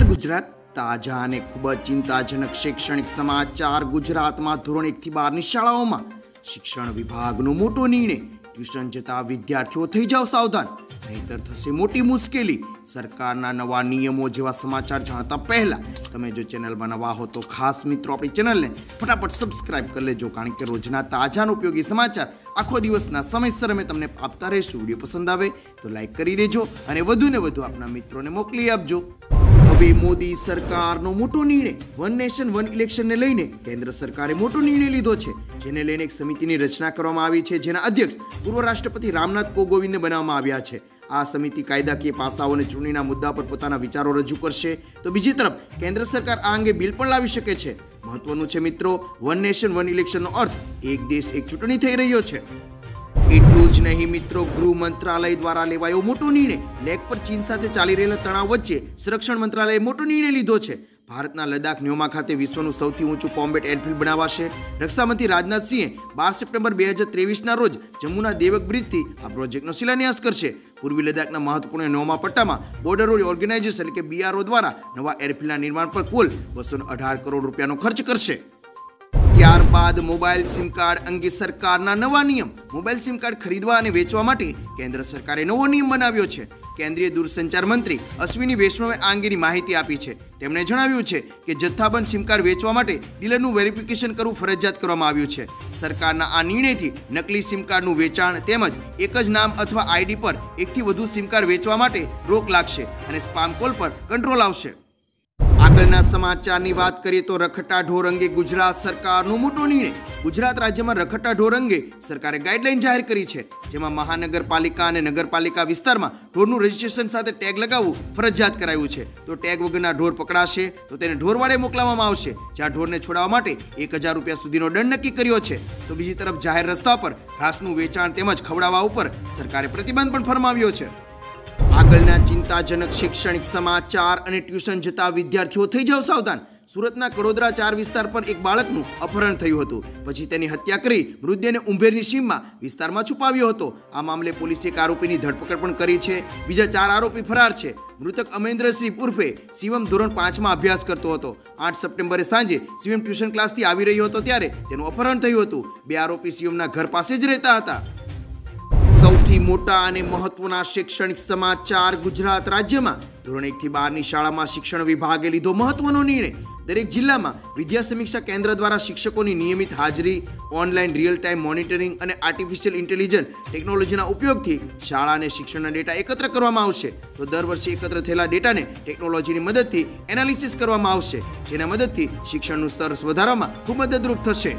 નમસ્કાર ગુજરાત, તાજા અને ખૂબ જ ચિંતાજનક શૈક્ષણિક સમાચાર। ગુજરાતમાં ધોરણ 1 થી 12 ની શાળાઓમાં શિક્ષણ વિભાગનો મોટો નિર્ણય, ટ્યુશન જતા વિદ્યાર્થીઓ થઈ જાવ સાવધાન, નહીતર થશે મોટી મુશ્કેલી। સરકારના નવા નિયમો જેવા સમાચાર જાણતા પહેલા તમે જો ચેનલમાં નવા હો તો ખાસ મિત્રો આપણી ચેનલને ફટાફટ સબસ્ક્રાઇબ કરી લેજો, કારણ કે રોજના તાજા અને ઉપયોગી સમાચાર આખો દિવસના સમયસર અમે તમને આપતા રહીશું। વિડીયો પસંદ આવે તો લાઈક કરી દેજો અને વધુ ને વધુ આપના મિત્રોને મોકલી આપજો। હવે મોદી સરકારનો મોટો નિર્ણય, વન નેશન વન ઇલેક્શનને લઈને કેન્દ્ર સરકારે મોટો નિર્ણય લીધો છે, જેને લઈને એક સમિતિની રચના કરવામાં આવી છે, જેના અધ્યક્ષ પૂર્વ રાષ્ટ્રપતિ રામનાથ કોવિંદને બનાવવામાં આવ્યા છે। આ સમિતિ કાયદાકીય પાસાઓ અને ચૂંટણીના મુદ્દા પર પોતાના વિચારો રજૂ કરશે, તો બીજી તરફ કેન્દ્ર સરકાર આ અંગે બિલ પણ લાવી શકે છે। મહત્વનું છે મિત્રો, વન નેશન વન ઇલેક્શનનો અર્થ એક દેશ એક ચૂંટણી થઈ રહ્યો છે। એટલું જ નહીં મિત્રો, ગૃહ મંત્રાલય દ્વારા લેવાયો મોટો નિર્ણય, લેક પર ચીન સાથે ચાલી રહેલા તણાવ વચ્ચે સંરક્ષણ મંત્રાલયે મોટો નિર્ણય લીધો છે। ભારતના લદ્દાખ ન્યોમા ખાતે વિશ્વનું સૌથી ઊંચું કોમ્બેટ એરફિલ્ડ બનાવાશે। રક્ષામંત્રી રાજનાથ સિંહે 12 સપ્ટેમ્બર 2023ના રોજ જમુના દેવક બ્રિજથી આ પ્રોજેક્ટનો શિલાન્યાસ કરશે। પૂર્વી લદ્દાખના મહત્વપૂર્ણ નોમા પટ્ટામાં બોર્ડર રોડ ઓર્ગેનાઇઝેશન એટલે કે BRO દ્વારા નવા એરફિલ્ડના નિર્માણ પર કુલ 218 કરોડ રૂપિયાનો ખર્ચ કરશે। ત્યારબાદ મોબાઈલ સિમ કાર્ડ અંગે સરકારના નવા નિયમ, મોબાઈલ સિમ કાર્ડ ખરીદવા અને વેચવા માટે કેન્દ્ર સરકારે નવો નિયમ બનાવ્યો છે। કેન્દ્રીય દૂરસંચાર મંત્રી અશ્વિની વૈષ્ણવે આ અંગેની માહિતી આપી છે। તેમણે જણાવ્યું છે કે જથ્થાબંધ સિમ કાર્ડ વેચવા માટે ડીલરનું વેરિફિકેશન કરવું ફરજિયાત કરવામાં આવ્યું છે। સરકારના આ નિર્ણયથી નકલી સિમ કાર્ડનું વેચાણ તેમજ એક જ નામ અથવા આઈડી પર એકથી વધુ સિમ કાર્ડ વેચવા માટે રોક લાગશે અને સ્પામ કોલ પર કંટ્રોલ આવશે। આગળના સમાચારની વાત કરીએ તો રખડતા ઢોર અંગે ગુજરાત સરકારનો મોટો નિર્ણય, ગુજરાત રાજ્યમાં રખડતા ઢોર અંગે સરકારે ગાઈડલાઈન જાહેર કરી છે, જેમાં મહાનગરપાલિકા અને નગરપાલિકા વિસ્તારમાં ઢોરનું રજિસ્ટ્રેશન સાથે ટેગ લગાવવું ફરજિયાત કરાયું છે। તો ટેગ વગરના ઢોર પકડાશે તો તેને ઢોરવાડે મોકલવામાં આવશે, જ્યાં ઢોરને છોડાવવા માટે 1000 રૂપિયા સુધીનો દંડ નક્કી કર્યો છે। તો બીજી તરફ જાહેર રસ્તા પર ઘાસનું વેચાણ તેમજ ખવડાવવા ઉપર સરકારે પ્રતિબંધ પણ ફરમાવ્યો છે। આગળના ચિંતાજનક શૈક્ષણિક સમાચાર અને ટ્યુશન જતા વિદ્યાર્થીઓ થઈ જાવ સાવધાન। સુરતના કડોદરા 4 વિસ્તાર પર એક બાળકનું અપહરણ થયું હતું, પછી તેની હત્યા કરી મૃતદેહને ઉંબેરની સીમમાં વિસ્તારમાં છુપાવ્યો હતો। આ મામલે પોલીસે એક આરોપીની ધરપકડ પણ કરી છે, બીજા 4 આરોપી ફરાર છે। મૃતક અમેન્દ્રસિંહ ઉર્ફે શિવમ ધોરણ 5માં અભ્યાસ કરતો હતો। 8 સપ્ટેમ્બરે સાંજે શિવમ ટ્યુશન ક્લાસથી આવી રહ્યો હતો ત્યારે તેનું અપહરણ થયું હતું। 2 આરોપી શિવમના ઘર પાસે જ રહેતા હતા। સૌથી મોટા અને મહત્વના શૈક્ષણિક સમાચાર, ગુજરાત રાજ્યમાં ધોરણ 1 થી 12 ની શાળામાં શિક્ષણ વિભાગે લીધો મહત્વનો નિર્ણય। દરેક જિલ્લામાં વિદ્યા સમીક્ષા કેન્દ્ર દ્વારા શિક્ષકોની નિયમિત હાજરી, ઓનલાઈન રિયલ ટાઈમ મોનિટરિંગ અને આર્ટિફિશિયલ ઇન્ટેલિજન્સ ટેકનોલોજીના ઉપયોગથી શાળા અને શિક્ષણના ડેટા એકત્ર કરવામાં આવશે। તો દર વર્ષે એકત્ર થયેલા ડેટાને ટેકનોલોજીની મદદથી એનાલિસિસ કરવામાં આવશે, જેના મદદથી શિક્ષણનું સ્તર વધારવામાં ખૂબ મદદરૂપ થશે।